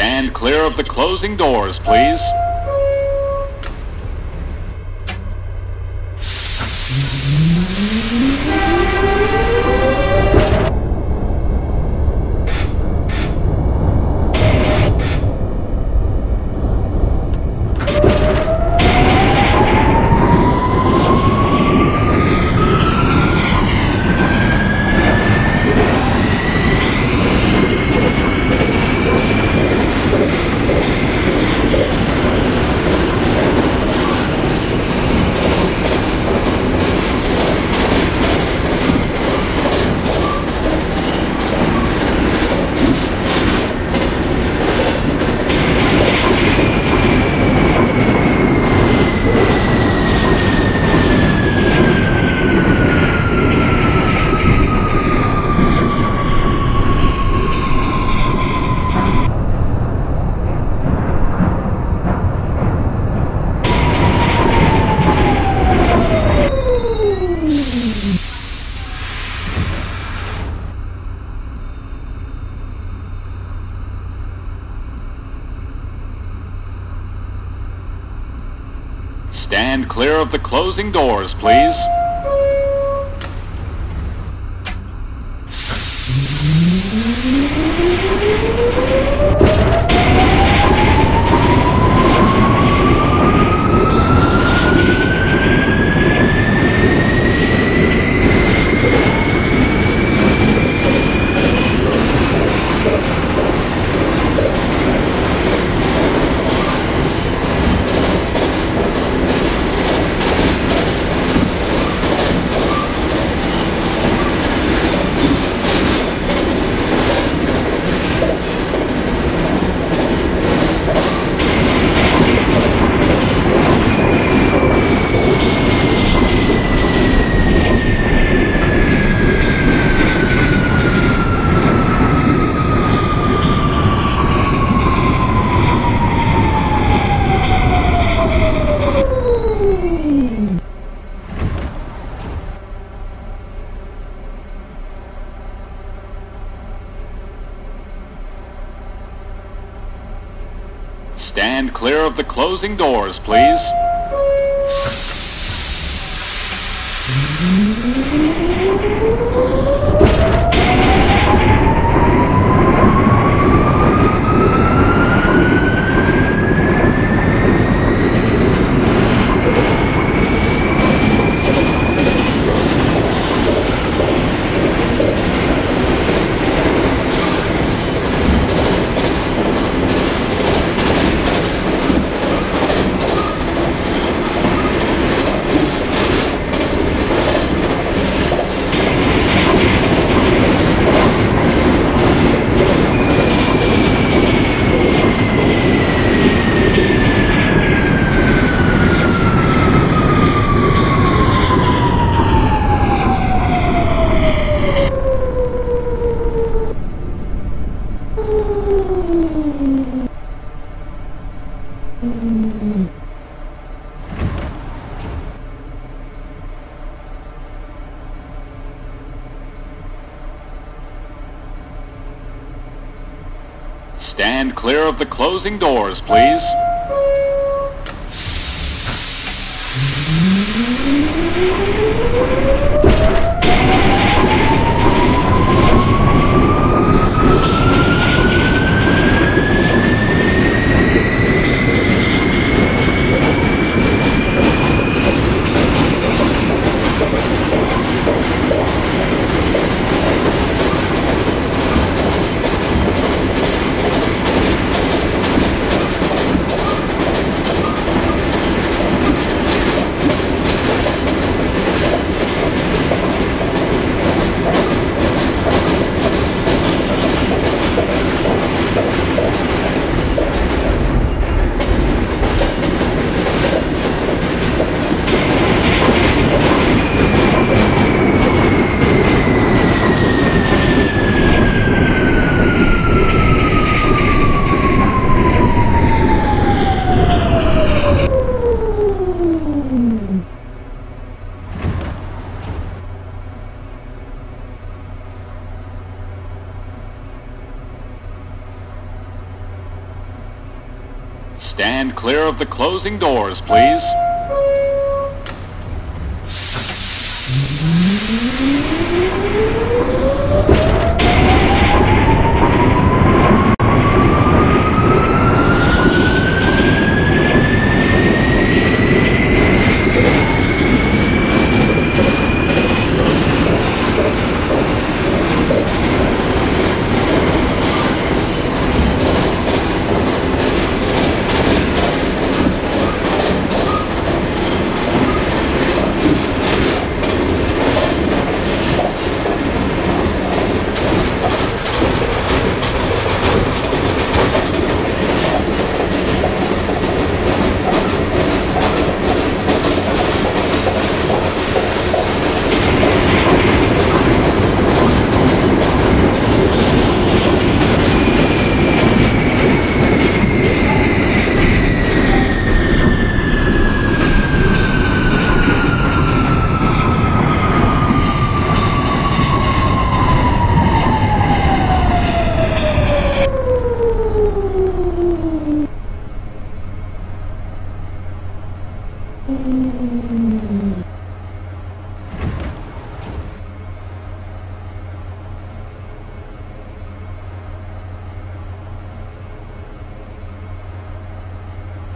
Stand clear of the closing doors, please. Stand clear of the closing doors, please. Stand clear of the closing doors, please. Stand clear of the closing doors, please. Stand clear of the closing doors, please.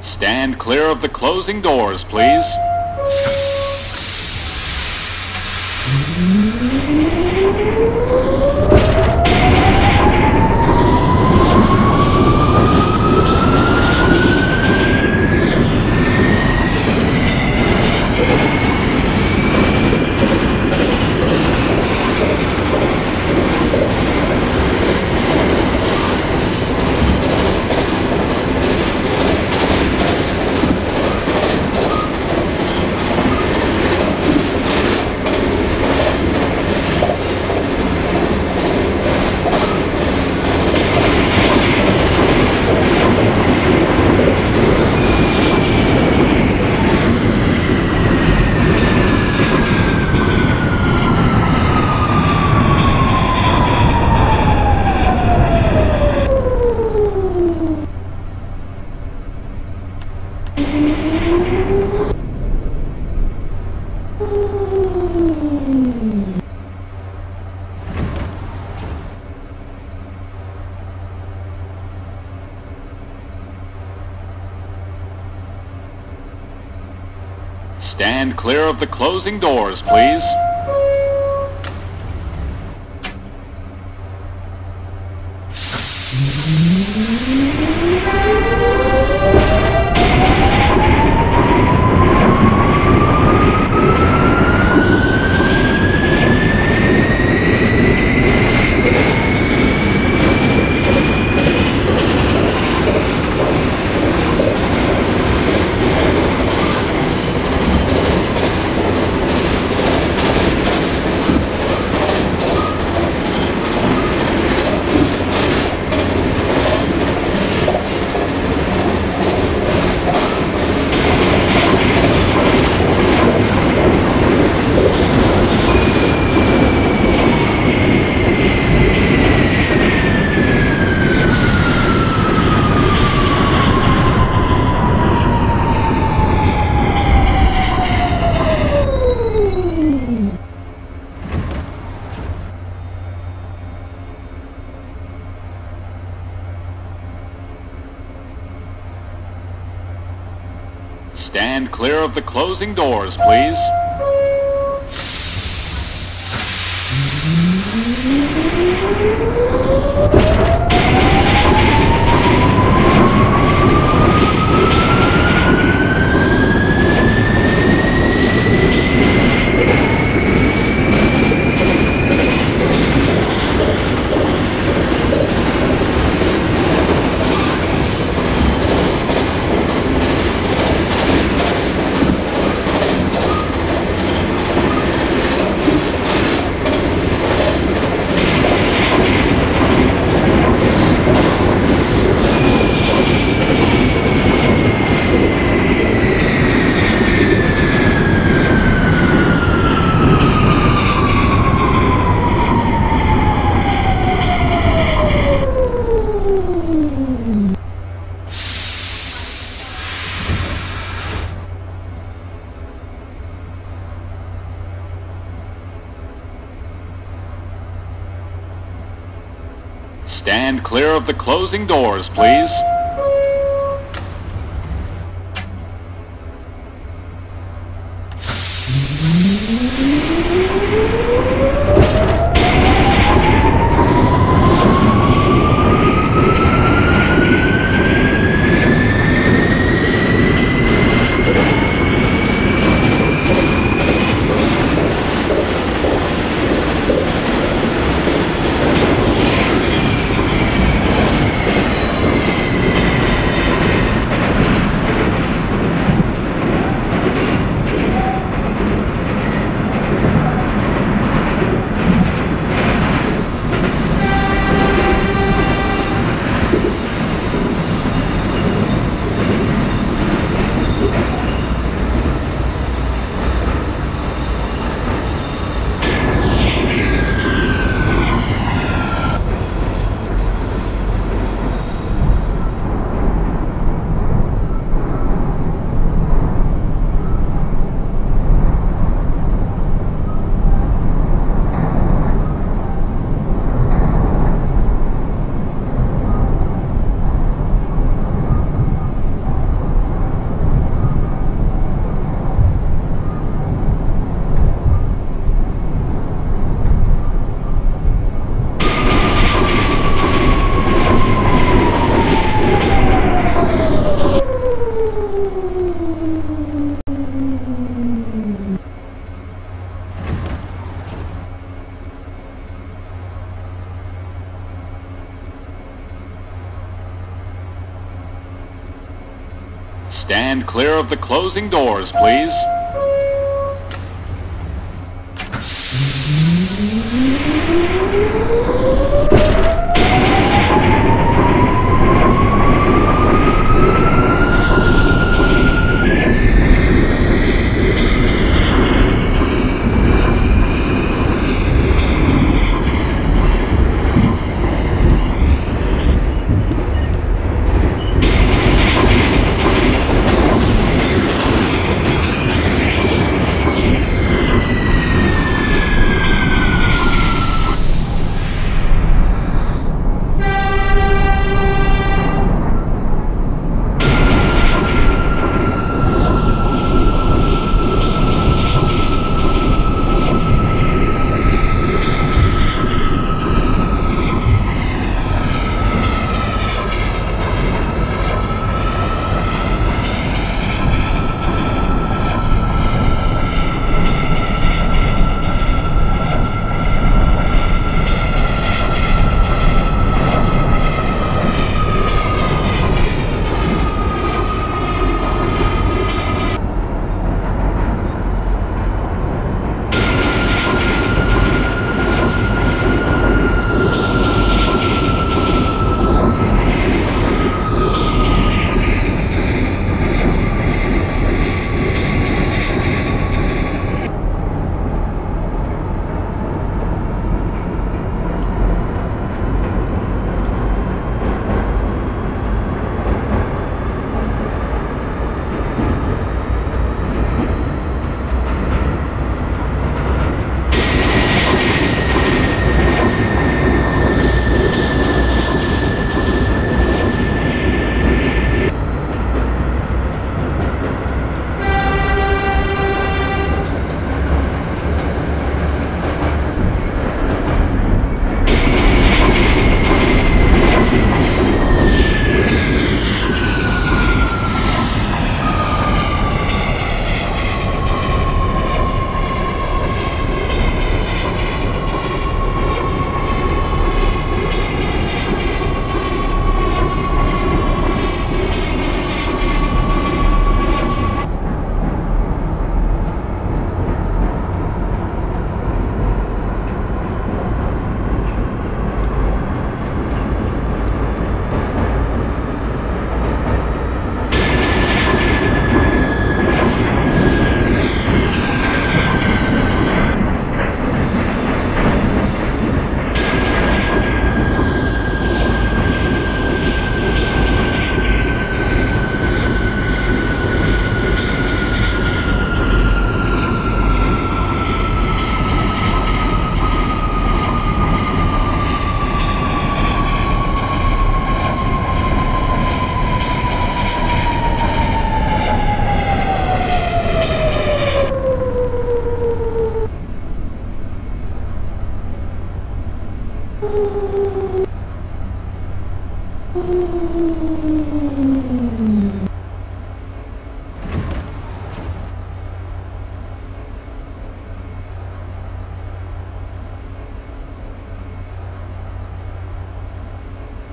Stand clear of the closing doors, please. Stand clear of the closing doors, please. Stand clear of the closing doors, please. Stand clear of the closing doors, please. Stand clear of the closing doors, please.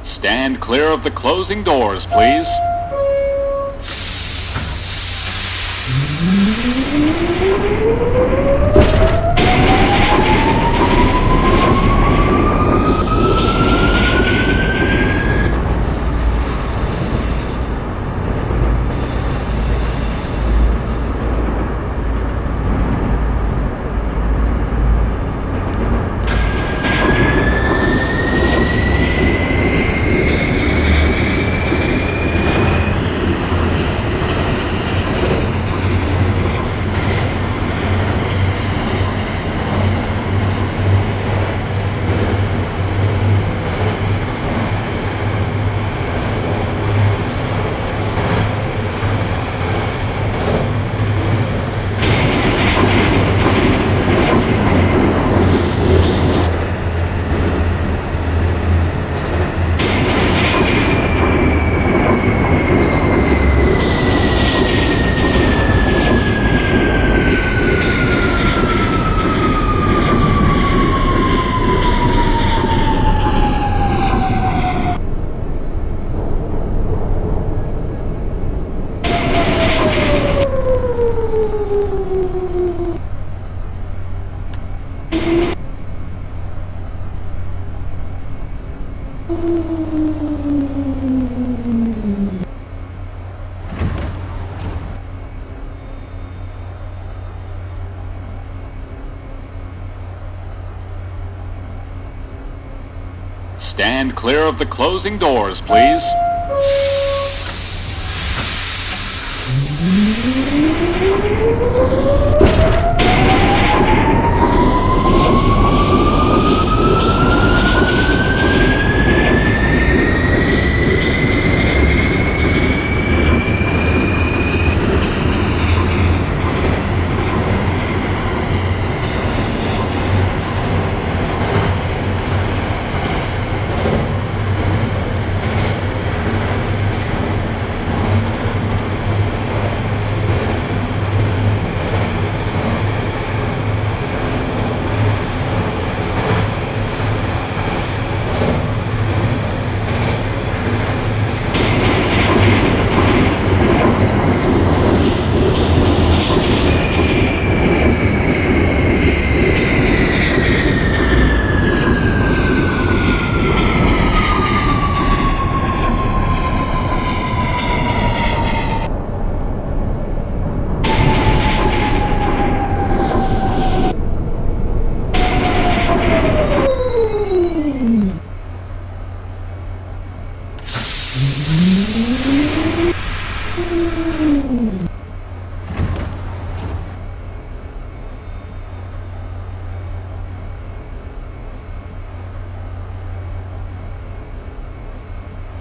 Stand clear of the closing doors, please. Stand clear of the closing doors, please.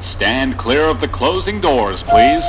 Stand clear of the closing doors, please.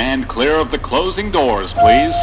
Stand clear of the closing doors, please.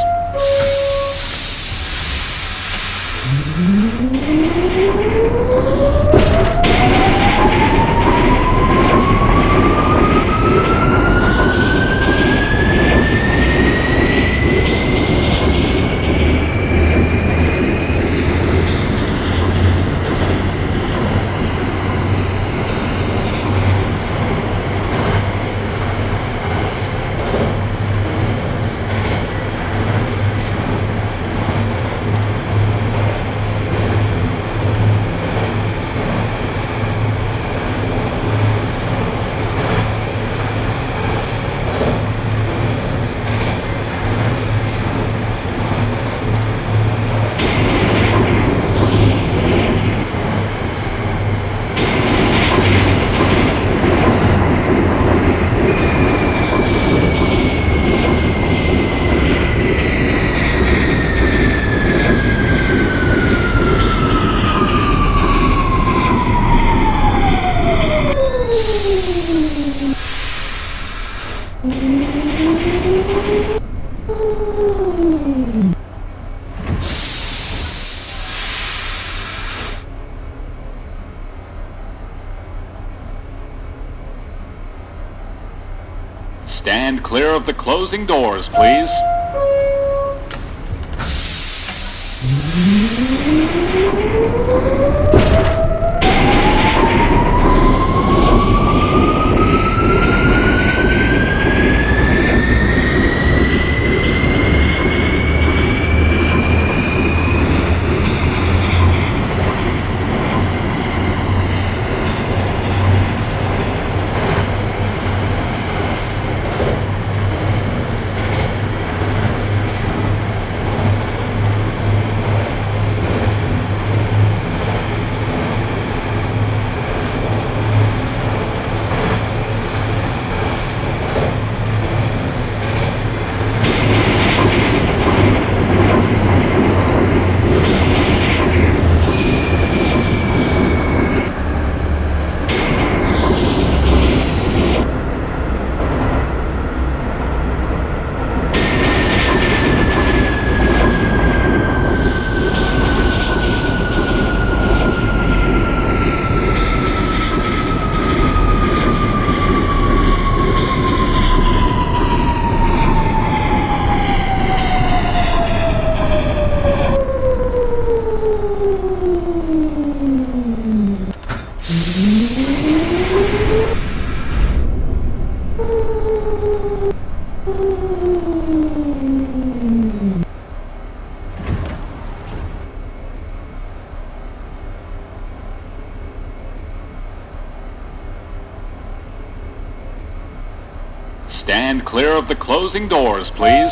Stand clear of the closing doors, please. Stand clear of the closing doors, please.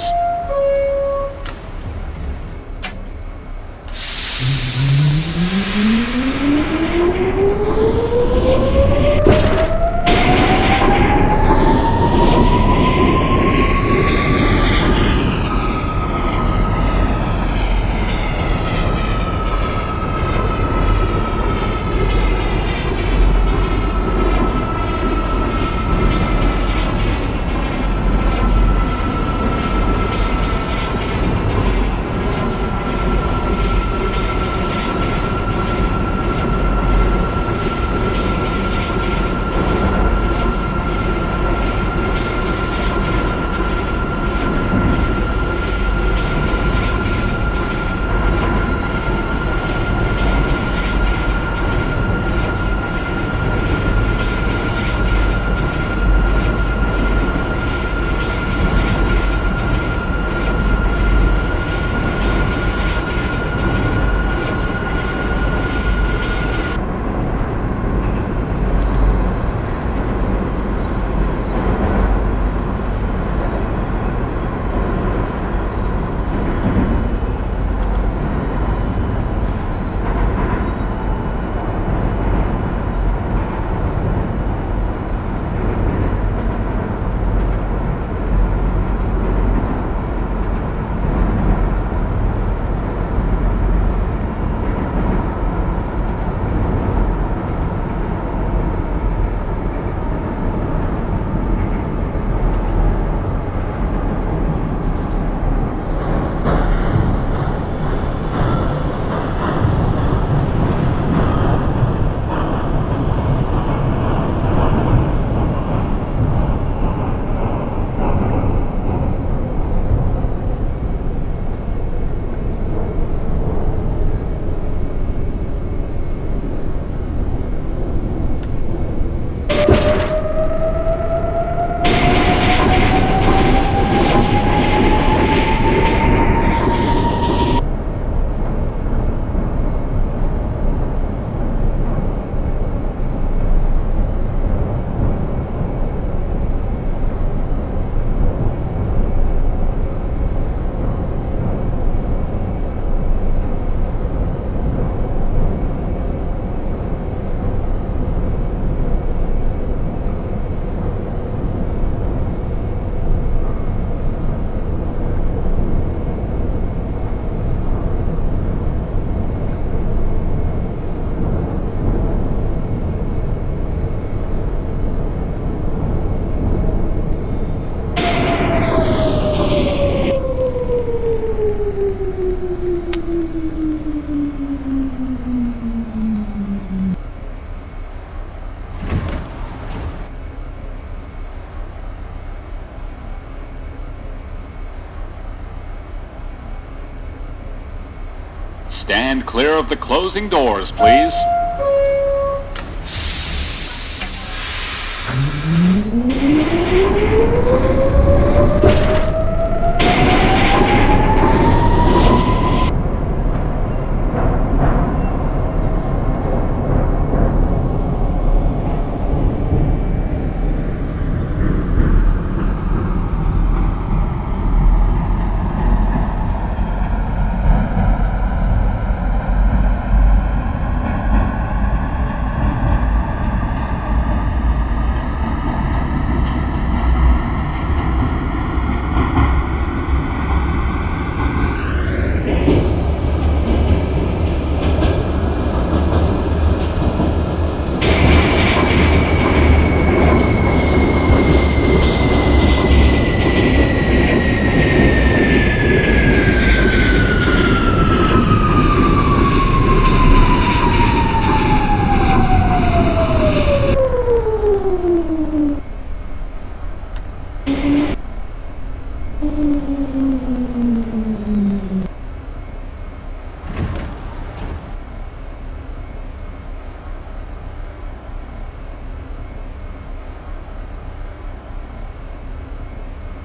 Stand clear of the closing doors, please.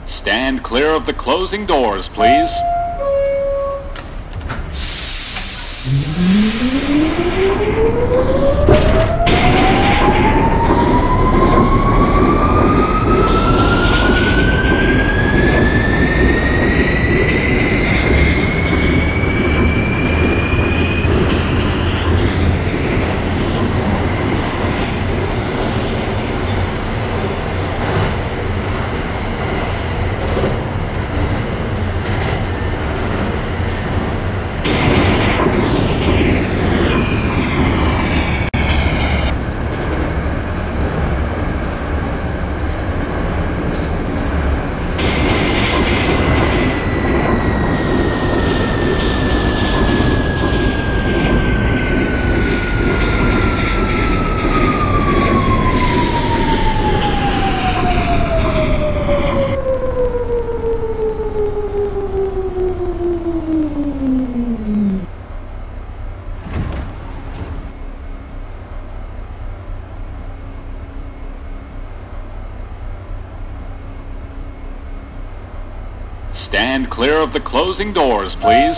Stand clear of the closing doors, please. Stand clear of the closing doors, please.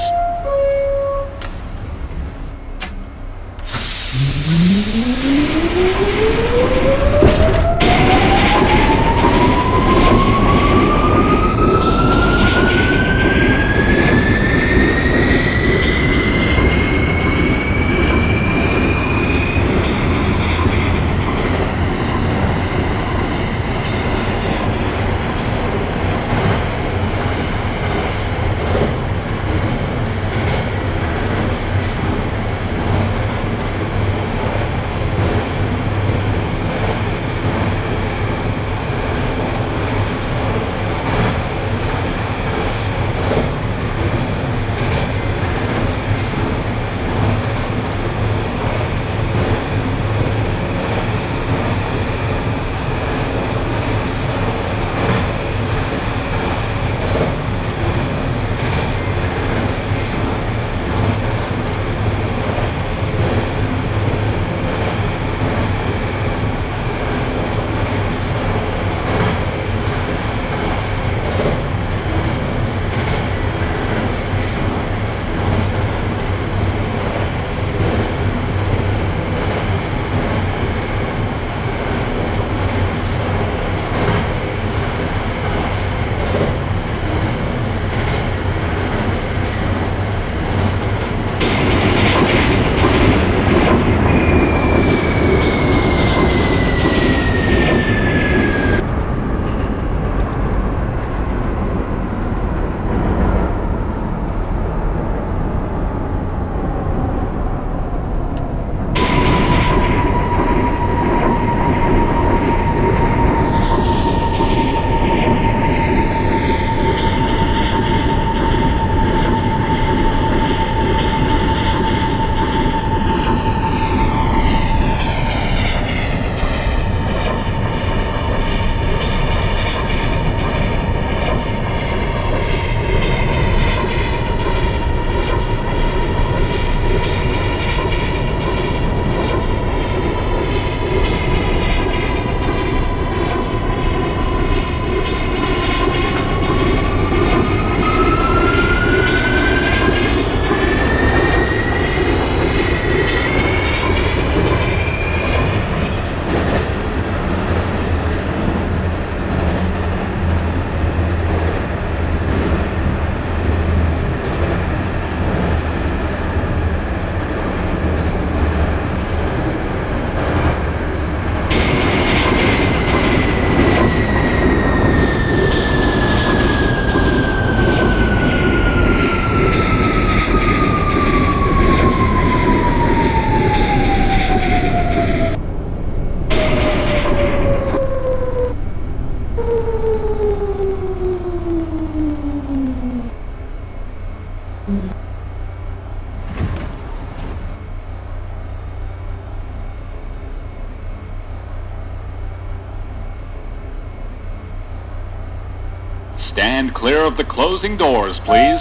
stand clear of the closing doors, please.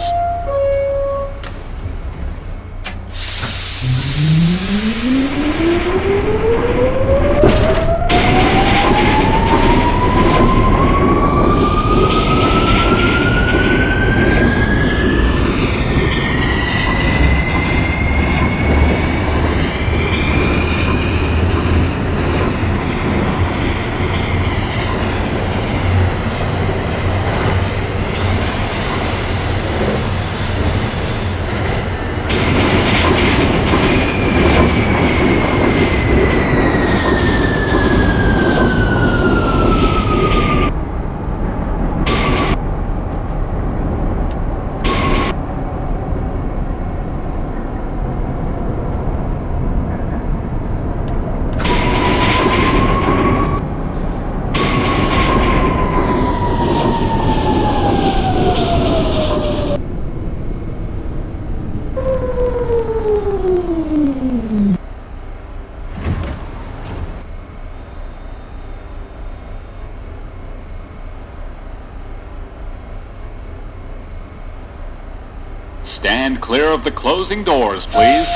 Stand clear of the closing doors, please.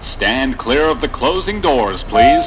Stand clear of the closing doors, please.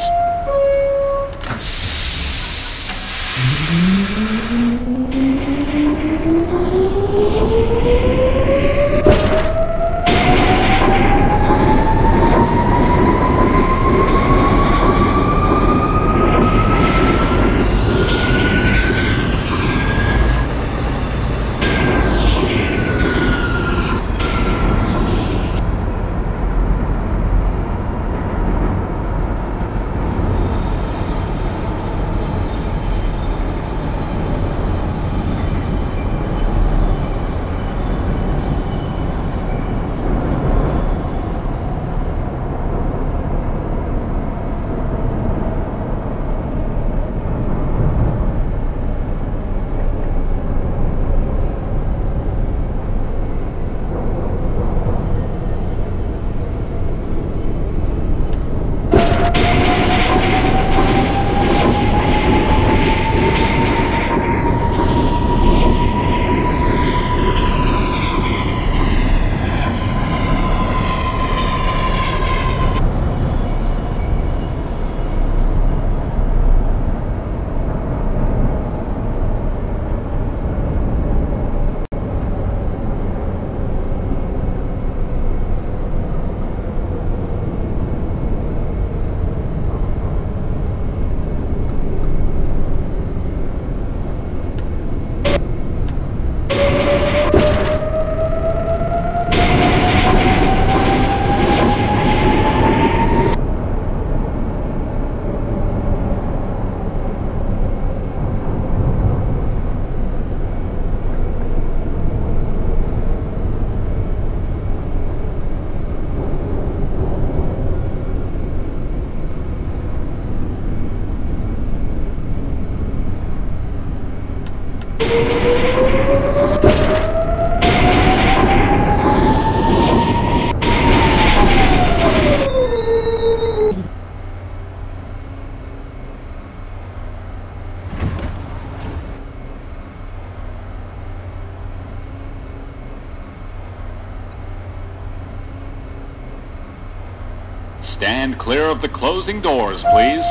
Stand clear of the closing doors, please.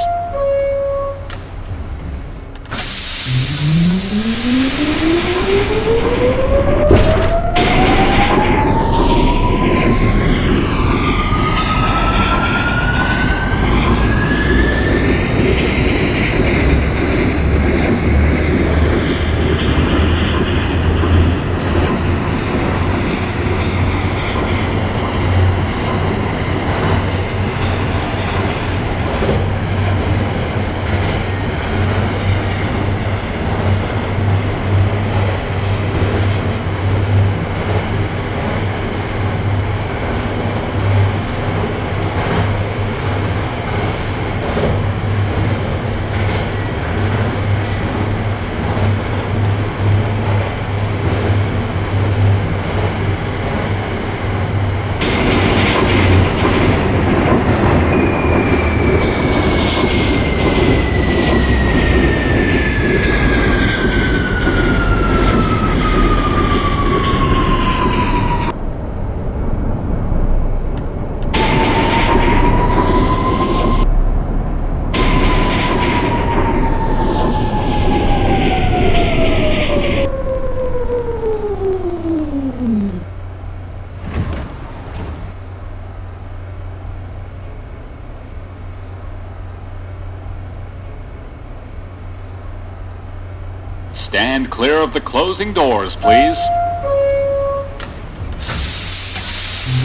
Stand clear of the closing doors, please.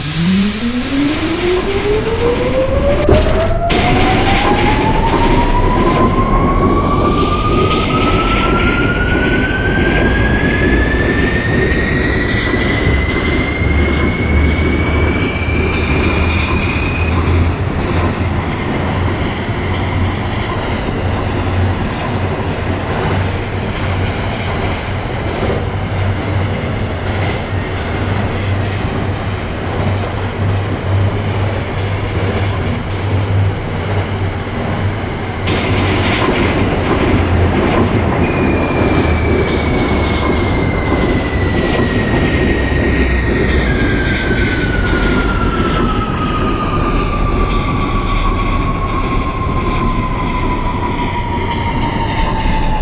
Stand clear of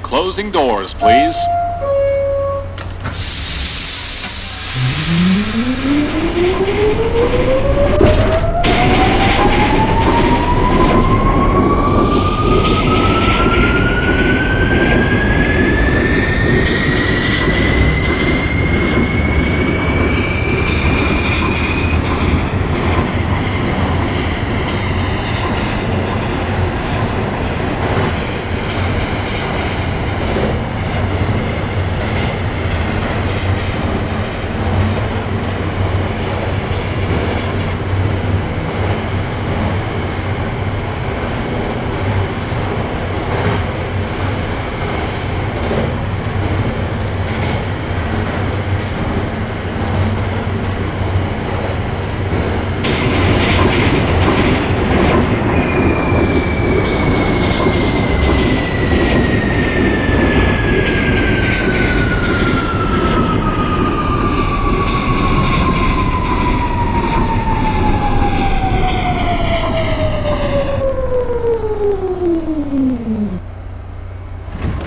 the closing doors, please.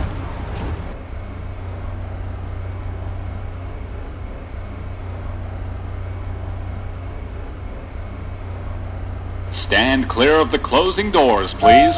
Stand clear of the closing doors, please.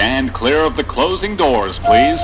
Stand clear of the closing doors, please.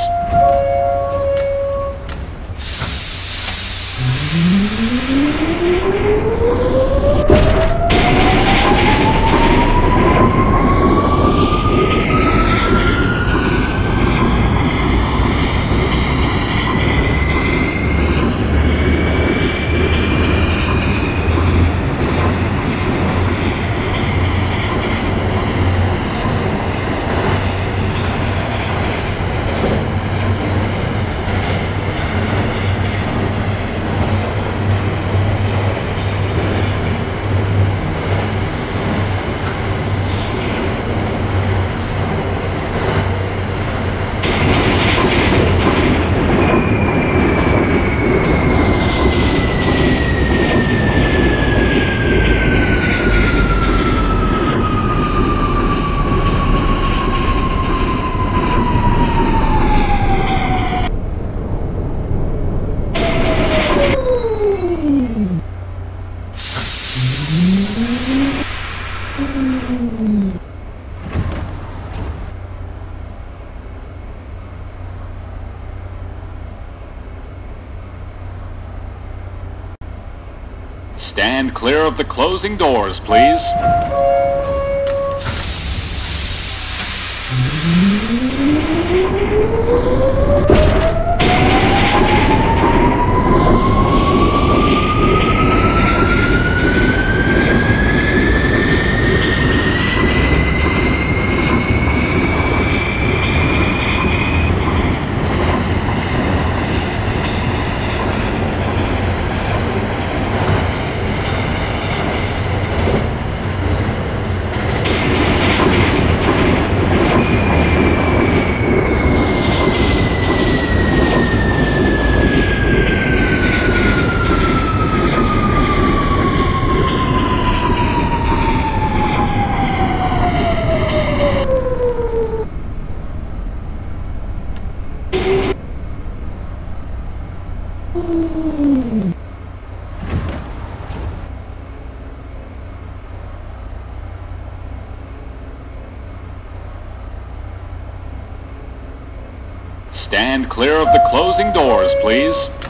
Stand clear of the closing doors, please. Stand clear of the closing doors, please.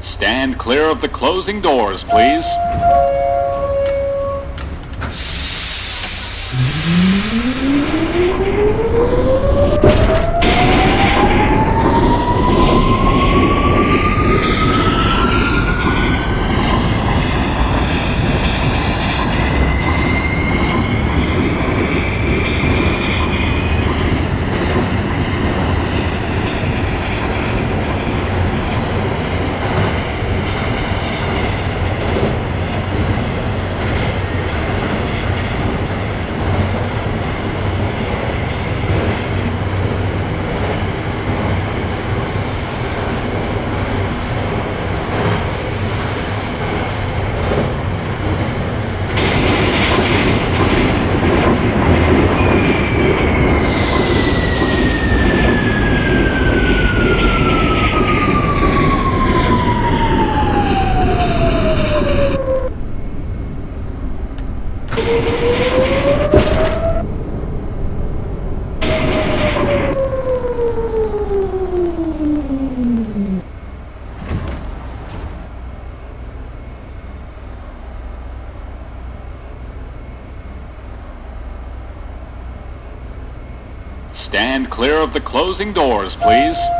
Stand clear of the closing doors, please. Stand clear of the closing doors, please. Stand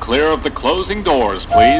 clear of the closing doors, please.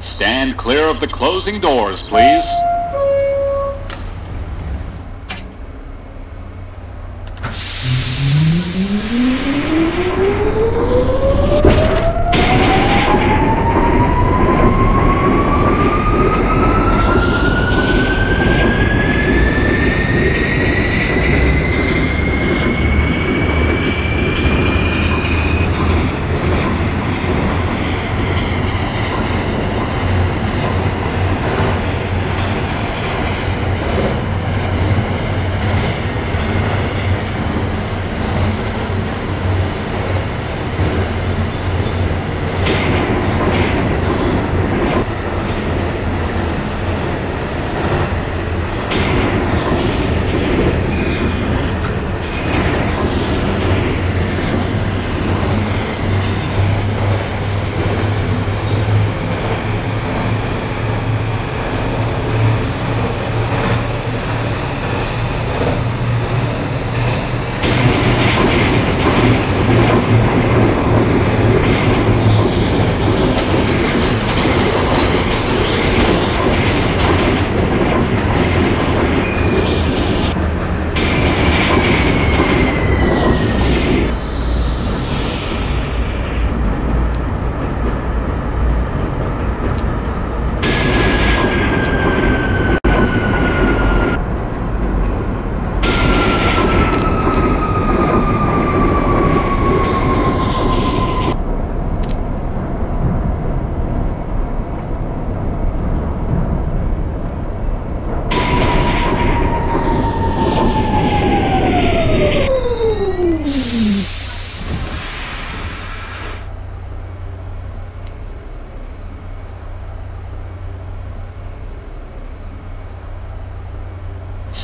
Stand clear of the closing doors, please.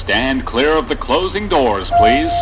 Stand clear of the closing doors, please.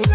Everything